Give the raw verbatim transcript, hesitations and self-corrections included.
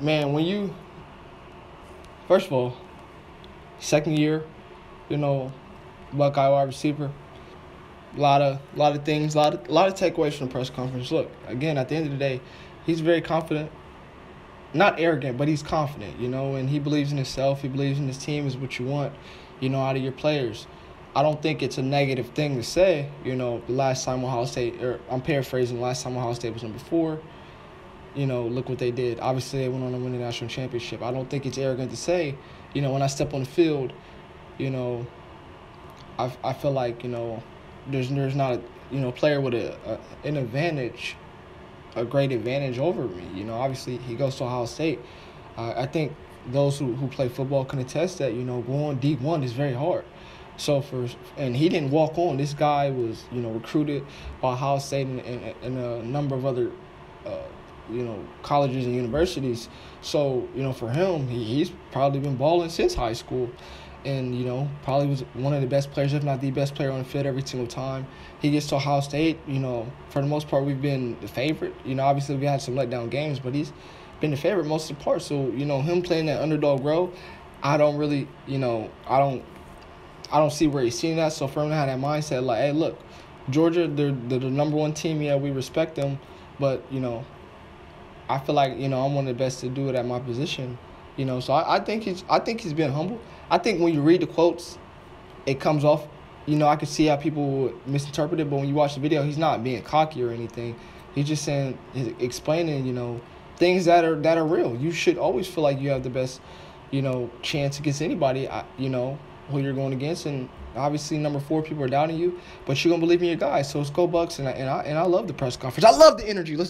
man, when you, first of all, second year, you know, Buckeye wide receiver, a lot of, lot of things, a lot of, lot of takeaways from the press conference. Look, again, at the end of the day, he's very confident. Not arrogant, but he's confident, you know, and he believes in himself. He believes in his team is what you want, you know, out of your players. I don't think it's a negative thing to say, you know, the last time Ohio State, or I'm paraphrasing, last time Ohio State was number four, you know, look what they did. Obviously, they went on to win the national championship. I don't think it's arrogant to say, you know, when I step on the field, you know, I, I feel like, you know, there's there's not a, you know, player with a, a an advantage, a great advantage over me. You know, obviously he goes to Ohio State. Uh, I think those who, who play football can attest that, you know, going D one is very hard. So for, and he didn't walk on. This guy was, you know, recruited by Ohio State and, and, and a number of other, uh, you know, colleges and universities. So, you know, for him, he, he's probably been balling since high school. And, you know, probably was one of the best players, if not the best player on the field every single time. He gets to Ohio State, you know, for the most part, we've been the favorite. You know, obviously we had some letdown games, but he's been the favorite most of the part. So, you know, him playing that underdog role, I don't really, you know, I don't I don't see where he's seen that. So for him to have that mindset, like, hey, look, Georgia, they're, they're the number one team. Yeah, we respect them. But, you know, I feel like, you know, I'm one of the best to do it at my position. You know, so I, I think he's I think he's been humble. I think when you read the quotes, it comes off, you know, I could see how people misinterpret it, but when you watch the video, he's not being cocky or anything. He's just saying, he's explaining, you know, things that are that are real. You should always feel like you have the best, you know, chance against anybody, you know, who you're going against. And obviously, number four, people are doubting you, but you're gonna believe in your guys. So it's go Bucks, and I and I and I love the press conference. I love the energy. Let's.